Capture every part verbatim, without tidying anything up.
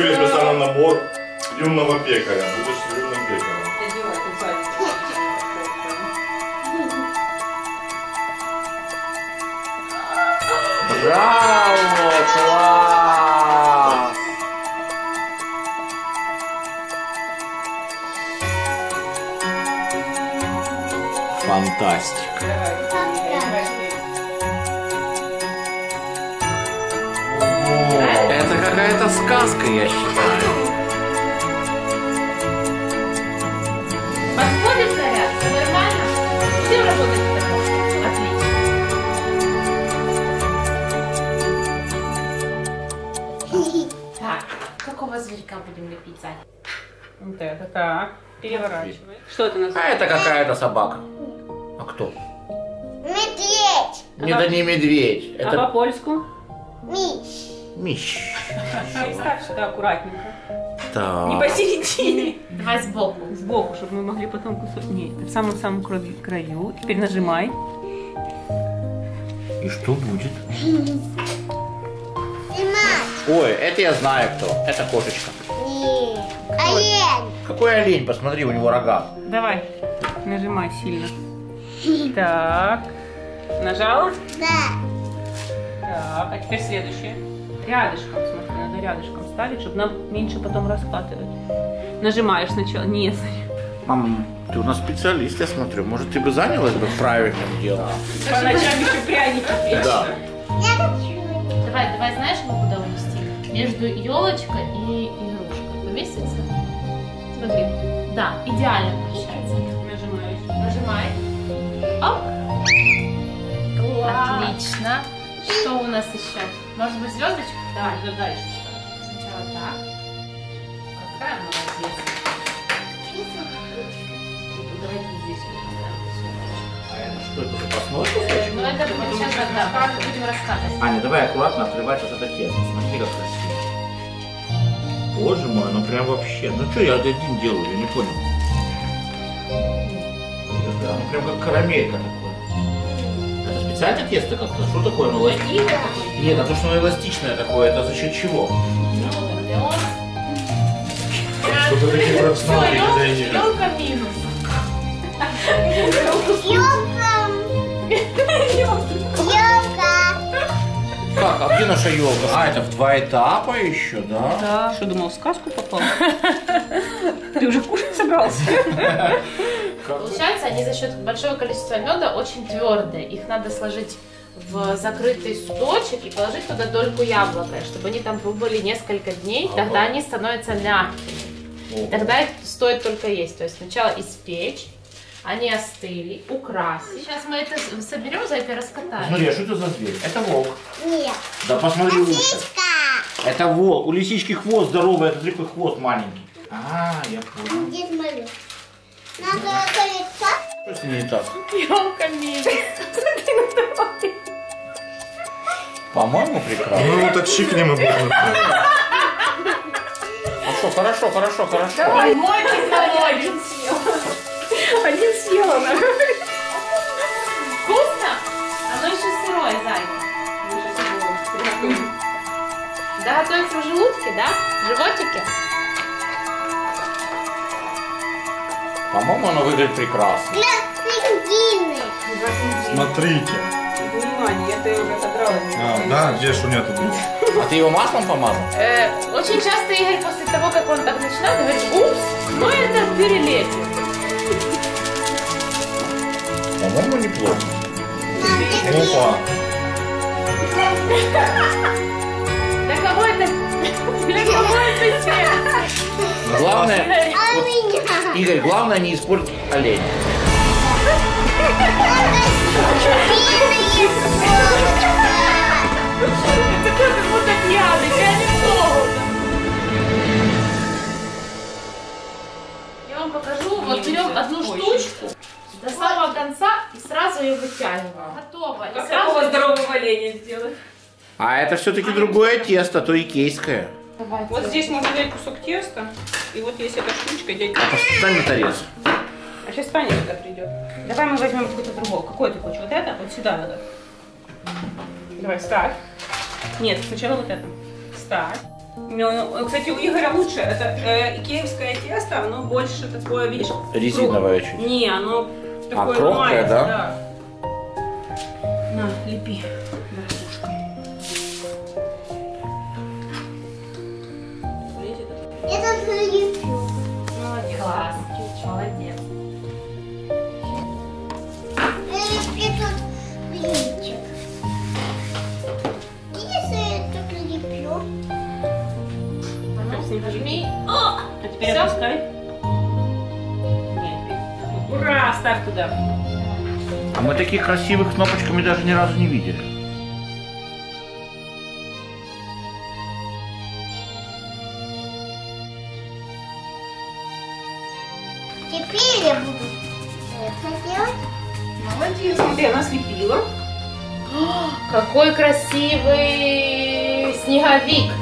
купили специально набор юного пекаря. Будешь юным пекарем. Браво! Класс! Фантастика! Это какая-то сказка, я считаю. Подходит заряд, все нормально? Всем работать такое? Отлично. Так, какого зверька будем лепить, Зай? Вот это так. Переворачивай. Что это называется? А это какая-то собака. А кто? Медведь. Не, а да по... не медведь. А это... по-польску? Миш. Миш. Ставь сюда аккуратненько. Так. Не посередине. Давай сбоку. Сбоку, чтобы мы могли потом кусок. Нет, в самом-самом краю. Теперь нажимай. И что будет? Ой, это я знаю кто. Это кошечка. Олень. Какой олень? Посмотри, у него рога. Давай, нажимай сильно. Так. Нажал? Да. Так, а теперь следующее. Рядышком, смотри, надо рядышком ставить, чтобы нам меньше потом раскатывать. Нажимаешь сначала. Нет. Мама, ты у нас специалист, я смотрю. Может, ты бы занялась бы правильным делом? Да. По ночам еще пряники печь. Да. Давай, давай, знаешь, мы куда унести? Между елочкой и игрушкой. Поместится? Смотри. Да, идеально получается. Нажимаешь. Нажимай. Оп. Класс. Отлично. Что у нас еще? Может быть, звездочка? Да, да, дальше. Сначала так. Какая молодец. Давайте здесь. А это что, это запасной кусочек? Ну, это мы сейчас будем раскатывать. Аня, давай аккуратно отрывать вот это тесто. Смотри, как красиво. Боже мой, оно прям вообще. Ну, что я один делаю? Я не понял. Это оно прям как карамелька такое. Это специально тесто как-то? Что такое? Ну, нет, а то, что оно эластичное такое, это за счет чего? Что-то такие профессиональные дизайнеры. Ёлка минус. Ёлка. Ёлка. Так, а где наша ёлка? А, это в два этапа еще, да? Да. Что, думал, в сказку попал? Ты уже кушать собрался? Получается, они за счет большого количества меда очень твердые. Их надо сложить в закрытый судочек и положить туда дольку яблока, чтобы они там пробыли несколько дней, ага. Тогда они становятся мягкими. О. Тогда их стоит только есть. То есть сначала испечь, они остыли, украсить. Сейчас мы это соберем, за это раскатаем. Смотри, а что это за зверь? Это волк. Нет. Да посмотри, лисичка. Это волк. У лисички хвост здоровый, это только хвост маленький. А, я понял. Дед Мороз. Надо колеса. Что с ней не так? Ёлка минус. Смотри на трофей. По-моему, прекрасно. Ну, вот так щикнем и будем. Хорошо, хорошо, хорошо, хорошо. Давай, мой кислород. Один съел. Один съел она. Вкусно? Оно еще сырое, зайка. Да, готовится в желудке, да? В животике? По-моему, оно выглядит прекрасно. Смотрите. Внимание, я-то его отодрала. А, да, где ж у меня тут? А ты его маслом помазал? Э, очень часто Игорь после того, как он так начинает, говорит, упс, ну это перелетит. По-моему, неплохо. Опа. Для кого это? Для кого это сердце? Главное... Игорь, главное не использовать оленя. Это как будто пьяный, я не голодна. Я вам покажу, вот берем одну штучку до самого конца и сразу ее вытягиваем. Готово. И сразу здорового оленя сделать. А это все-таки другое тесто, то икейское. Давайте. Вот здесь можно взять кусок теста, и вот есть эта штучка, дядя. Встань на тарелку. А сейчас Таня сюда придет. Давай мы возьмем какой-то другого. Какой ты хочешь? Вот это? Вот сюда надо. Давай, ставь. Нет, сначала вот это. Ставь. Кстати, у Игоря лучше. Это э, икеевское тесто, оно больше такое, видишь... Резиновое чуть. Не, оно такое... А, крохкое, да? Да. На, лепи. Класс, молодец. А теперь опускай. Ура, ставь туда. А мы таких красивых кнопочками даже ни разу не видели. Теперь я буду это делать. Молодец, смотри, она слепила. О, какой красивый снеговик!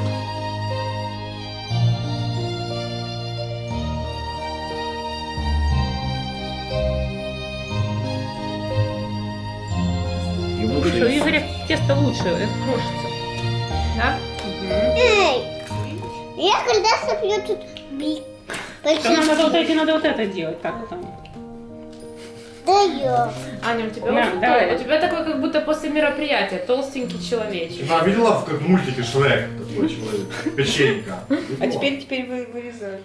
Ему лучше. У Игоря тесто лучше, это крошится. Да? Эй! Я когда соплю тут бик. Нам надо вот это, надо вот это делать, так вот. Да я. Аня, у тебя, да, да. у тебя такой, как будто после мероприятия, толстенький человечек. А видела, как в мультике Шрек такой человек, печенька. А теперь, теперь вы вырезаем.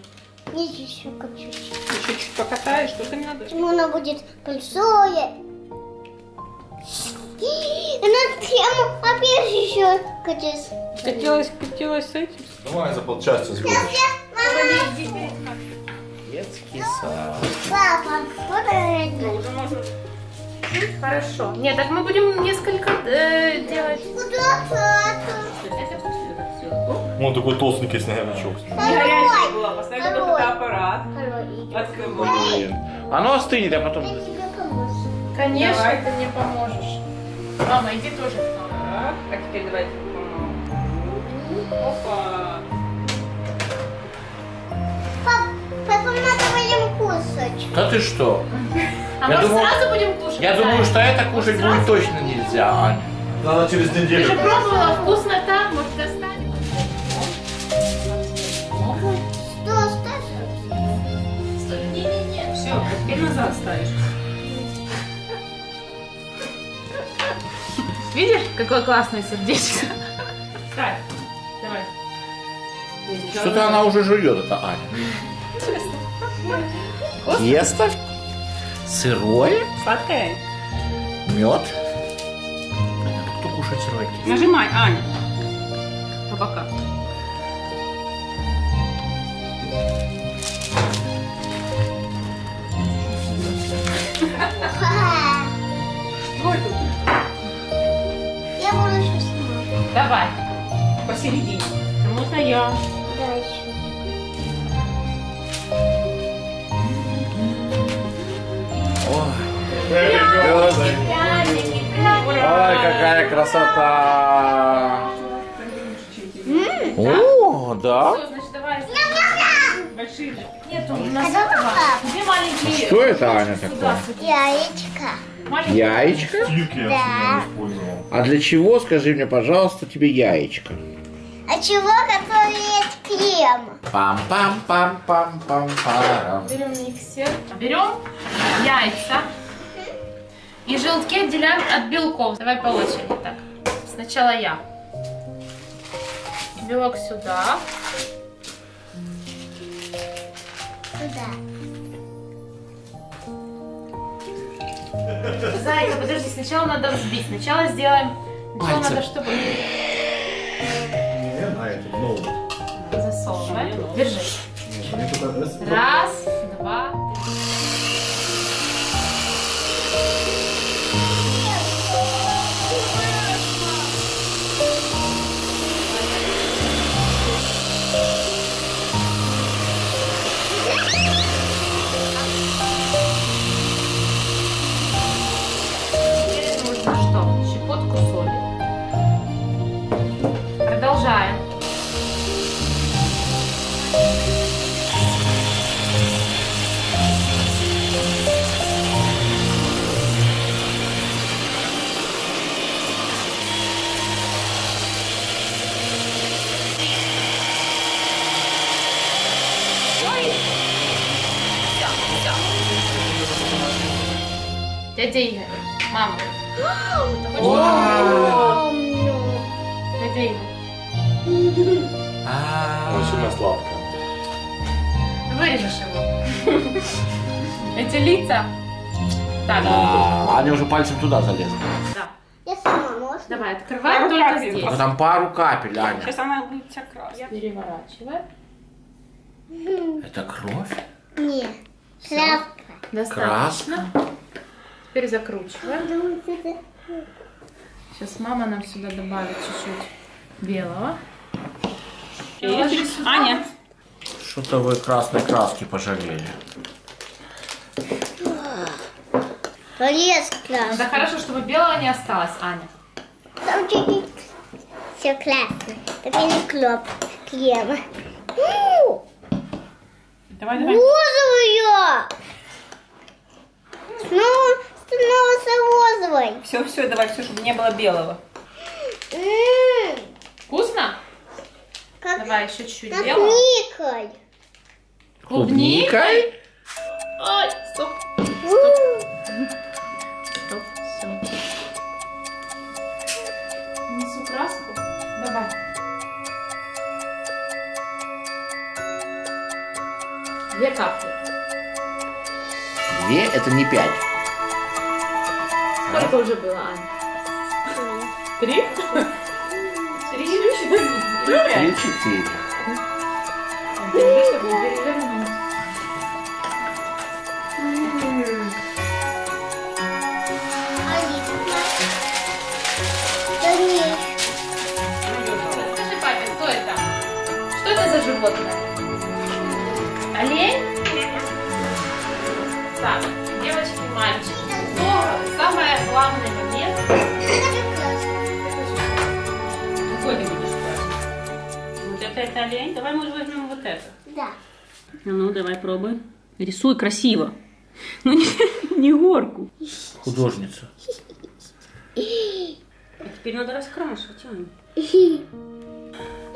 Еще чуть-чуть покатаешь, только не надо. Почему она будет большое? Она прямо опять еще катилась. Катилась, катилась с этим. Давай за полчаса сбежишь. Детский сад. Папа, вот это. Хорошо. Нет, так мы будем несколько э, делать. Вот такой толстенький снеговичок. Горячая была. Поставь этот аппарат. Открывай. Оно остынет, а потом... Конечно, давай. Ты мне поможешь. Мама, иди тоже. Так, а теперь давайте помогу. Опа. Папа, мы будем кушать. Да ты что? А мы сразу будем кушать? Я думаю, что это кушать будет точно нельзя, Аня. Надо через неделю. Ты же пробовала, вкусно так, может, достанем? Что, оставишь? Стой, не-не-не. Все, теперь назад ставишь. Видишь, какое классное сердечко? Ставь, давай. Что-то она уже жует, это Аня. Тесто, сырое, сладкое, мед. Кто кушает сырое тесто? Нажимай, Аня. По бокам. Что это? Я буду еще снимать. Давай, посередине. Можно я? Да, еще. Ой, какая красота! О, да? Большие. Нет, у нас две маленькие. Что это, Аня, такое? Яичко. Яичко? Да. А для чего, скажи мне, пожалуйста, тебе яичко? А чего готовить крем? Пам-пам-пам-пам-пам-пам. Берем миксер. Берем яйца. И желтки отделяем от белков. Давай по очереди. Так. Сначала я. Белок сюда. Сюда. Зайка, подожди, сначала надо взбить. Сначала сделаем. Сначала надо, чтобы... Засовывай. Держи. Раз, два, три. Теперь нужно что? Щепотку соли. Продолжаем. Thank you. Все, все. Дядя Игорь, мама. Дядя Игорь. Мужчина сладко. Вырежешь его. Эти лица. Так. Да, они уже пальцем туда залезли. Да. Я сама, можно? Давай, открывай пару только капель. Здесь. Ну, там пару капель, Аня. Сейчас она будет вся красная. Переворачивай. Это кровь? Нет. Краска. Достаточно. Краска. Теперь закручиваем. Сейчас мама нам сюда добавит чуть-чуть белого. Аня. Что-то вы красной краски пожалели. Резко. Да хорошо, чтобы белого не осталось, Аня. Там чуть-чуть. Все классно. Теперь клоп клево. Давай, давай. Розовую. Снова, снова с розовой. Все, все, давай, все, чтобы не было белого. Вкусно? Как, давай еще чуть-чуть белого. Клубникой. Клубникой? Ой, стоп. Стоп. Стоп, все. Несу краску. Давай. Две капли. Две это не пять. Сколько а? Уже было, Аня? Три? Три? Три, четыре. Животное. Олень? Так, девочки, мальчики. Но самое главное момент. Какой ты будешь брать? Вот это, это олень. Давай мы возьмем вот это. Да. Ну, давай пробуй. Рисуй красиво. Ну, не, не горку. Художница. А теперь надо раскрашивать.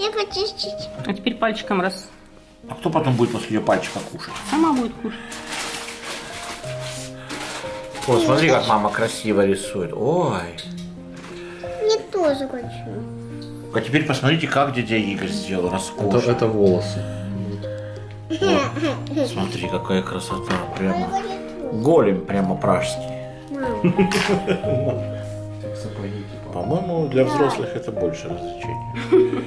Я почистить. А теперь пальчиком раз. А кто потом будет после ее пальчика кушать? Сама будет кушать. О, смотри, как мама красиво рисует. Ой. Я тоже хочу. А теперь посмотрите, как дядя Игорь сделал. Роскошно. Это, это волосы. О, смотри, какая красота. Прямо. Голем прямо пражский. По-моему, для взрослых это больше развлечений.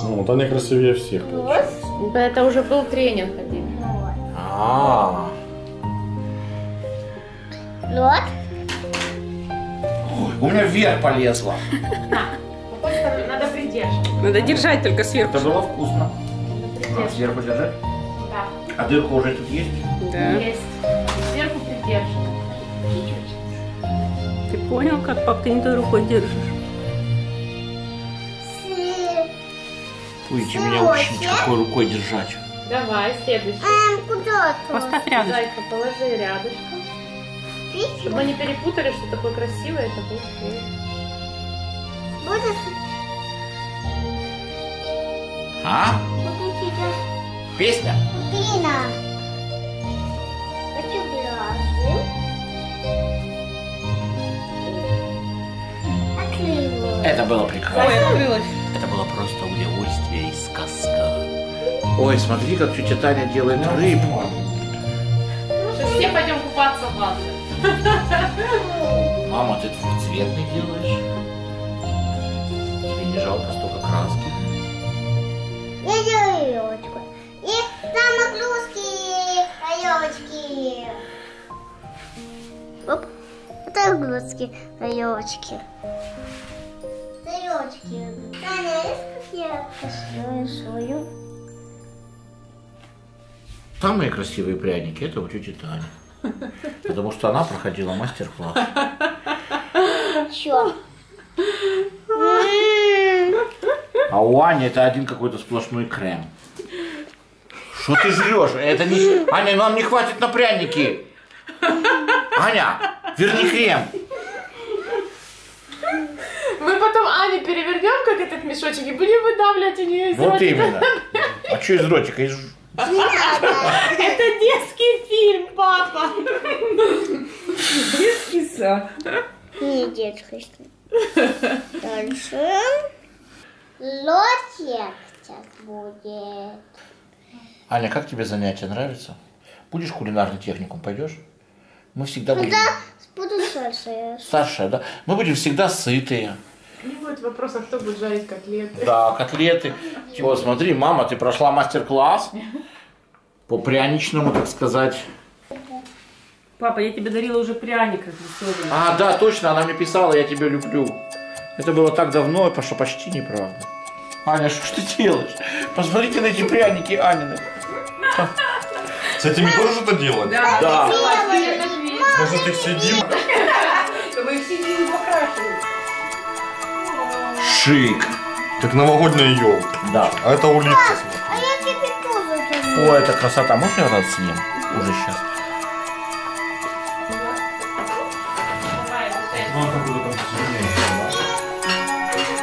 Ну, вот они красивее всех. Вот. Да, это уже был тренинг один. А. Вот. Ой, у меня вверх полезла. Надо придерживать. Надо держать только сверху. Это было вкусно. А, сверху держать? Да. А дырка уже тут есть? Да. Есть. Сверху придерживай. Ты понял, как пап, ты не той рукой держишь? Будете меня учить, какой рукой держать. Давай, следующий. А, поставь рядом. Зайка, положи рядышком. Видите? Чтобы они перепутали, что такое красивое, это будет. Будет? А? Песня? Дина. Хочу пляжи. Открылась. Это было прекрасно. Ой, открылась. Это было просто удовольствие и сказка. Ой, смотри, как тетя Таня делает рыбу. Сейчас все пойдем купаться в ванну. Мама, ты двухцветный делаешь? Тебе не жалко столько краски? Я делаю елочку. И там оглушки, елочки. Оп, это оглушки, елочки. Елочки. Таня, есть какие? Пошлю, рисую. Самые красивые пряники это у тети Тани. Потому что она проходила мастер-класс. Чё? А у Ани это один какой-то сплошной крем. Что ты жрешь? Это не... Аня, нам не хватит на пряники. Аня, верни крем. Мы потом Ане перевернем, как этот мешочек и будем выдавлять у нее из вот ротика. Именно. А что из ротика? Из... Это детский фильм, папа. Детский сад. Не детский сад. Дальше. Лотик сейчас будет. Аня, как тебе занятие нравится? Будешь кулинарный техникум, пойдешь? Мы всегда будем... Буду старшая. Старшая, да. Мы будем всегда сытые. Не будет вопроса, кто будет жарить котлеты. Да, котлеты. Вот, смотри, мама, ты прошла мастер-класс по пряничному, так сказать. Папа, я тебе дарила уже пряник. А, да, точно, она мне писала, я тебя люблю. Это было так давно, что почти неправда. Аня, что ты делаешь? Посмотрите на эти пряники Анины. С этими тоже что-то делать? Да. Да. Может, их сидим? Чтобы их сидим покрашивать. Шик. Как новогодняя елка. Да. А это улитка. А я тебе тоже делаю. О, это красота. Можно я раз съем? Уже сейчас.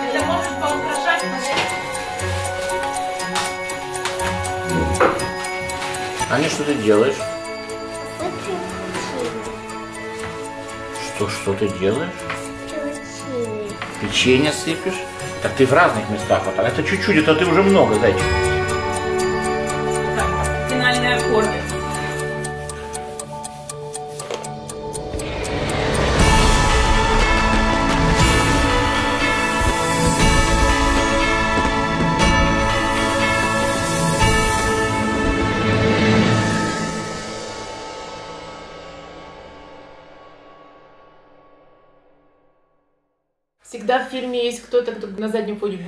Это можешь поукрашать, пожалуйста. Аня, что ты делаешь? Что, что ты делаешь? Печенье. Печенье сыпешь? Так ты в разных местах. Вот так. Это чуть-чуть, это ты уже много, зайчик. Так, финальный аккорд. Всегда в фильме есть кто-то, кто на заднем фоне.